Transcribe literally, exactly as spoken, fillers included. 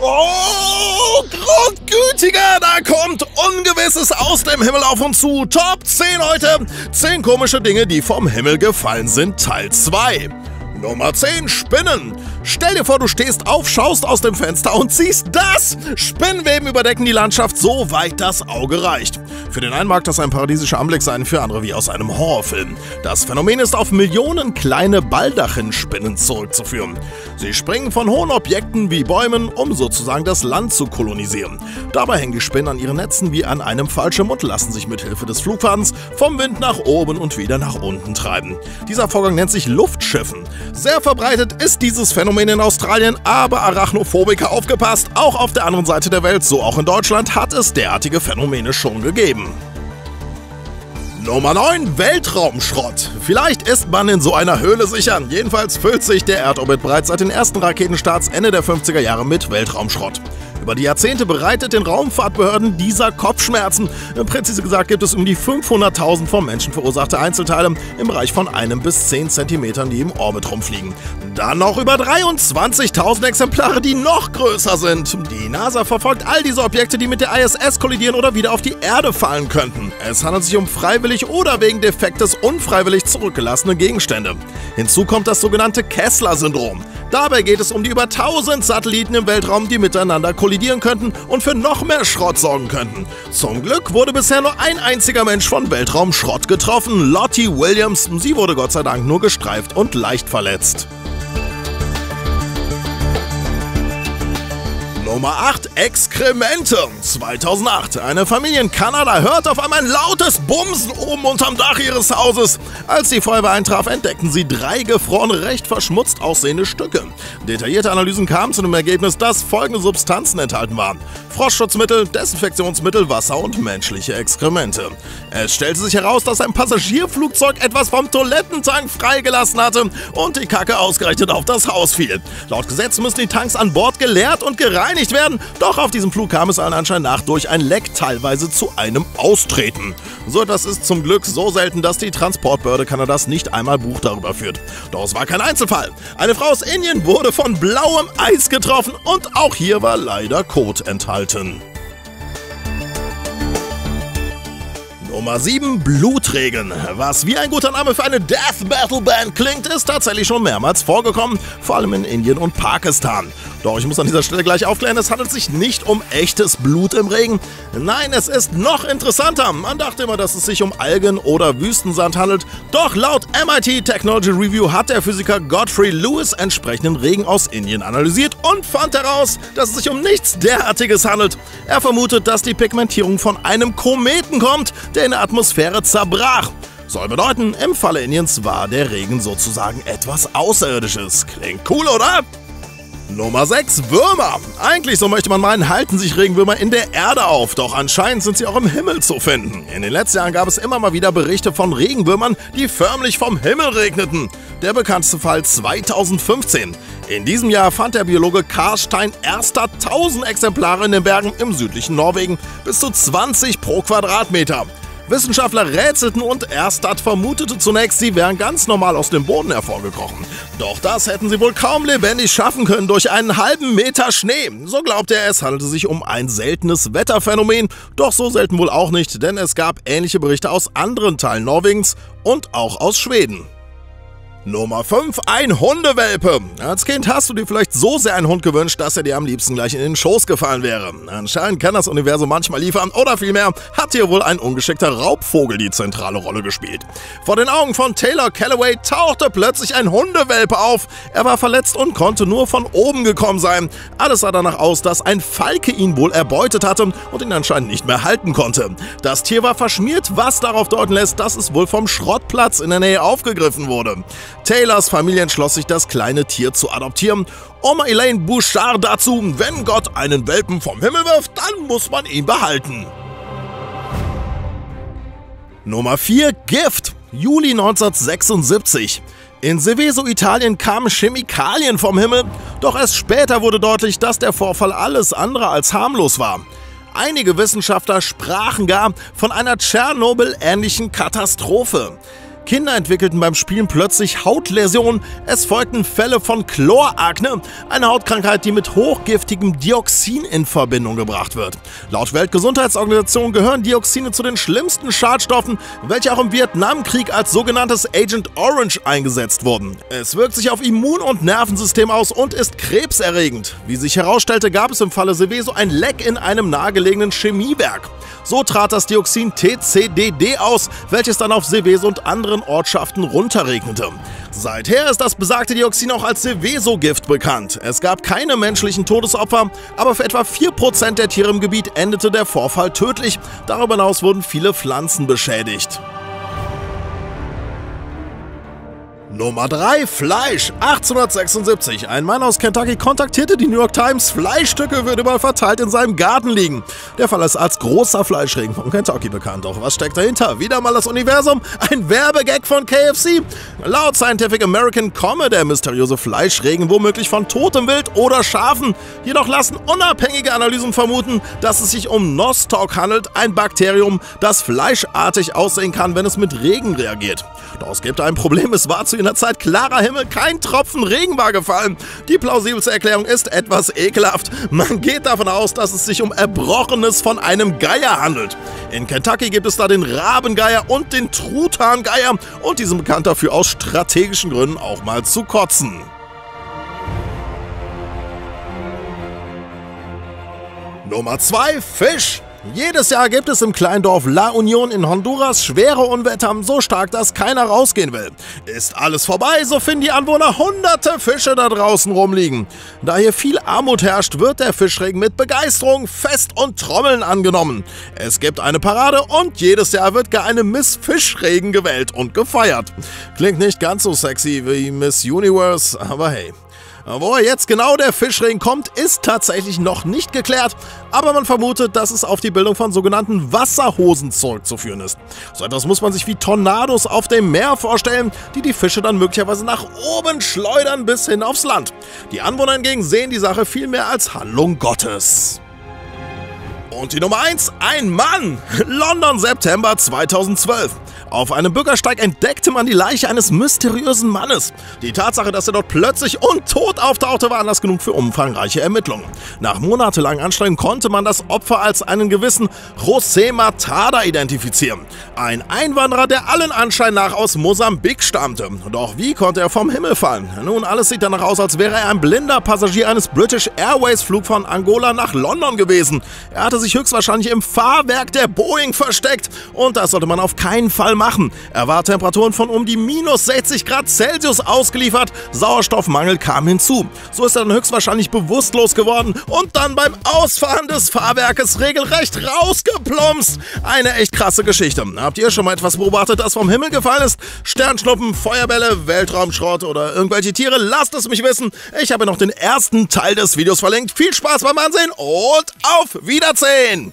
Oh, Grundgütiger, da kommt Ungewisses aus dem Himmel auf uns zu. Top zehn heute. zehn komische Dinge, die vom Himmel gefallen sind, Teil zwei. Nummer zehn, Spinnen. Stell dir vor, du stehst auf, schaust aus dem Fenster und siehst das. Spinnenweben überdecken die Landschaft, so weit das Auge reicht. Für den einen mag das ein paradiesischer Anblick sein, für andere wie aus einem Horrorfilm. Das Phänomen ist auf Millionen kleine Baldachinspinnen zurückzuführen. Sie springen von hohen Objekten wie Bäumen, um sozusagen das Land zu kolonisieren. Dabei hängen die Spinnen an ihren Netzen wie an einem Fallschirm, lassen sich mithilfe des Flugfadens vom Wind nach oben und wieder nach unten treiben. Dieser Vorgang nennt sich Luftschiffen. Sehr verbreitet ist dieses Phänomen in Australien, aber Arachnophobiker aufgepasst, auch auf der anderen Seite der Welt, so auch in Deutschland, hat es derartige Phänomene schon gegeben. Nummer neun, Weltraumschrott. Vielleicht ist man in so einer Höhle sicher. Jedenfalls füllt sich der Erdorbit bereits seit den ersten Raketenstarts Ende der fünfziger Jahre mit Weltraumschrott. Über die Jahrzehnte bereitet den Raumfahrtbehörden dieser Kopfschmerzen. Präzise gesagt gibt es um die fünfhunderttausend vom Menschen verursachte Einzelteile im Bereich von einem bis zehn Zentimetern, die im Orbit rumfliegen. Dann noch über dreiundzwanzigtausend Exemplare, die noch größer sind. Die NASA verfolgt all diese Objekte, die mit der I S S kollidieren oder wieder auf die Erde fallen könnten. Es handelt sich um freiwillig oder wegen Defektes unfreiwillig zurückgelassene Gegenstände. Hinzu kommt das sogenannte Kessler-Syndrom. Dabei geht es um die über tausend Satelliten im Weltraum, die miteinander kollidieren könnten und für noch mehr Schrott sorgen könnten. Zum Glück wurde bisher nur ein einziger Mensch von Weltraumschrott getroffen, Lottie Williams. Sie wurde Gott sei Dank nur gestreift und leicht verletzt. Nummer acht, Exkremente. zweitausendacht. Eine Familie in Kanada hört auf einmal ein lautes Bumsen oben unterm Dach ihres Hauses. Als die Feuerwehr eintraf, entdeckten sie drei gefrorene, recht verschmutzt aussehende Stücke. Detaillierte Analysen kamen zu dem Ergebnis, dass folgende Substanzen enthalten waren: Frostschutzmittel, Desinfektionsmittel, Wasser und menschliche Exkremente. Es stellte sich heraus, dass ein Passagierflugzeug etwas vom Toilettentank freigelassen hatte und die Kacke ausgerechnet auf das Haus fiel. Laut Gesetz müssen die Tanks an Bord geleert und gereinigt werden, doch auf diesem Flug kam es allen Anschein nach durch ein Leck teilweise zu einem Austreten. So etwas ist zum Glück so selten, dass die Transportbehörde Kanadas nicht einmal Buch darüber führt. Doch es war kein Einzelfall. Eine Frau aus Indien wurde von blauem Eis getroffen und auch hier war leider Kot enthalten. Nummer sieben, Blutregen. Was wie ein guter Name für eine Death Battle Band klingt, ist tatsächlich schon mehrmals vorgekommen, vor allem in Indien und Pakistan. Doch ich muss an dieser Stelle gleich aufklären, es handelt sich nicht um echtes Blut im Regen. Nein, es ist noch interessanter. Man dachte immer, dass es sich um Algen oder Wüstensand handelt. Doch laut M I T Technology Review hat der Physiker Godfrey Louis entsprechenden Regen aus Indien analysiert und fand heraus, dass es sich um nichts derartiges handelt. Er vermutet, dass die Pigmentierung von einem Kometen kommt, der in der Atmosphäre zerbrach. Soll bedeuten, im Falle Indiens war der Regen sozusagen etwas Außerirdisches. Klingt cool, oder? Nummer sechs, Würmer. Eigentlich, so möchte man meinen, halten sich Regenwürmer in der Erde auf, doch anscheinend sind sie auch im Himmel zu finden. In den letzten Jahren gab es immer mal wieder Berichte von Regenwürmern, die förmlich vom Himmel regneten. Der bekannteste Fall zweitausendfünfzehn. In diesem Jahr fand der Biologe Karl Stein erster tausend Exemplare in den Bergen im südlichen Norwegen, bis zu zwanzig pro Quadratmeter. Wissenschaftler rätselten und Erstadt vermutete zunächst, sie wären ganz normal aus dem Boden hervorgekrochen. Doch das hätten sie wohl kaum lebendig schaffen können durch einen halben Meter Schnee. So glaubte er, es handelte sich um ein seltenes Wetterphänomen, doch so selten wohl auch nicht, denn es gab ähnliche Berichte aus anderen Teilen Norwegens und auch aus Schweden. Nummer fünf, ein Hundewelpe. Als Kind hast du dir vielleicht so sehr einen Hund gewünscht, dass er dir am liebsten gleich in den Schoß gefallen wäre. Anscheinend kann das Universum manchmal liefern, oder vielmehr hat hier wohl ein ungeschickter Raubvogel die zentrale Rolle gespielt. Vor den Augen von Taylor Callaway tauchte plötzlich ein Hundewelpe auf. Er war verletzt und konnte nur von oben gekommen sein. Alles sah danach aus, dass ein Falke ihn wohl erbeutet hatte und ihn anscheinend nicht mehr halten konnte. Das Tier war verschmiert, was darauf deuten lässt, dass es wohl vom Schrottplatz in der Nähe aufgegriffen wurde. Taylors Familie entschloss sich, das kleine Tier zu adoptieren. Oma Elaine Bouchard dazu: Wenn Gott einen Welpen vom Himmel wirft, dann muss man ihn behalten. Nummer vier, Gift. Juli neunzehnhundertsechsundsiebzig. In Seveso, Italien, kamen Chemikalien vom Himmel, doch erst später wurde deutlich, dass der Vorfall alles andere als harmlos war. Einige Wissenschaftler sprachen gar von einer Tschernobyl-ähnlichen Katastrophe. Kinder entwickelten beim Spielen plötzlich Hautläsionen. Es folgten Fälle von Chlorakne, eine Hautkrankheit, die mit hochgiftigem Dioxin in Verbindung gebracht wird. Laut Weltgesundheitsorganisation gehören Dioxine zu den schlimmsten Schadstoffen, welche auch im Vietnamkrieg als sogenanntes Agent Orange eingesetzt wurden. Es wirkt sich auf Immun- und Nervensystem aus und ist krebserregend. Wie sich herausstellte, gab es im Falle Seveso ein Leck in einem nahegelegenen Chemiewerk. So trat das Dioxin T C D D aus, welches dann auf Seveso und anderen Ortschaften runterregnete. Seither ist das besagte Dioxin auch als Seveso-Gift bekannt. Es gab keine menschlichen Todesopfer, aber für etwa vier Prozent der Tiere im Gebiet endete der Vorfall tödlich. Darüber hinaus wurden viele Pflanzen beschädigt. Nummer drei. Fleisch. achtzehnhundertsechsundsiebzig. Ein Mann aus Kentucky kontaktierte die New York Times. Fleischstücke würden überall verteilt in seinem Garten liegen. Der Fall ist als großer Fleischregen von Kentucky bekannt. Doch was steckt dahinter? Wieder mal das Universum? Ein Werbegag von K F C? Laut Scientific American komme der mysteriöse Fleischregen womöglich von totem Wild oder Schafen. Jedoch lassen unabhängige Analysen vermuten, dass es sich um Nostoc handelt, ein Bakterium, das fleischartig aussehen kann, wenn es mit Regen reagiert. Doch es gibt ein Problem. Es war zu ihrer Zeit klarer Himmel, kein Tropfen Regen war gefallen. Die plausibelste Erklärung ist etwas ekelhaft. Man geht davon aus, dass es sich um Erbrochenes von einem Geier handelt. In Kentucky gibt es da den Rabengeier und den Truthahngeier und die sind bekannt dafür, aus strategischen Gründen auch mal zu kotzen. Nummer zwei. Fisch. Jedes Jahr gibt es im Kleindorf La Union in Honduras schwere Unwetter, so stark, dass keiner rausgehen will. Ist alles vorbei, so finden die Anwohner hunderte Fische da draußen rumliegen. Da hier viel Armut herrscht, wird der Fischregen mit Begeisterung, Fest und Trommeln angenommen. Es gibt eine Parade und jedes Jahr wird gar eine Miss Fischregen gewählt und gefeiert. Klingt nicht ganz so sexy wie Miss Universe, aber hey. Woher jetzt genau der Fischregen kommt, ist tatsächlich noch nicht geklärt, aber man vermutet, dass es auf die Bildung von sogenannten Wasserhosen zurückzuführen ist. So etwas muss man sich wie Tornados auf dem Meer vorstellen, die die Fische dann möglicherweise nach oben schleudern bis hin aufs Land. Die Anwohner hingegen sehen die Sache vielmehr als Handlung Gottes. Und die Nummer eins, ein Mann! London, September zweitausendzwölf. Auf einem Bürgersteig entdeckte man die Leiche eines mysteriösen Mannes. Die Tatsache, dass er dort plötzlich untot auftauchte, war Anlass genug für umfangreiche Ermittlungen. Nach monatelangen Anstrengungen konnte man das Opfer als einen gewissen José Matada identifizieren. Ein Einwanderer, der allen Anschein nach aus Mosambik stammte. Doch wie konnte er vom Himmel fallen? Nun, alles sieht danach aus, als wäre er ein blinder Passagier eines British Airways Flug von Angola nach London gewesen. Er hatte sich höchstwahrscheinlich im Fahrwerk der Boeing versteckt und das sollte man auf keinen Fall machen. Er war Temperaturen von um die minus sechzig Grad Celsius ausgeliefert, Sauerstoffmangel kam hinzu. So ist er dann höchstwahrscheinlich bewusstlos geworden und dann beim Ausfahren des Fahrwerkes regelrecht rausgeplumpst. Eine echt krasse Geschichte. Habt ihr schon mal etwas beobachtet, das vom Himmel gefallen ist? Sternschnuppen, Feuerbälle, Weltraumschrott oder irgendwelche Tiere? Lasst es mich wissen. Ich habe noch den ersten Teil des Videos verlinkt. Viel Spaß beim Ansehen und auf Wiedersehen!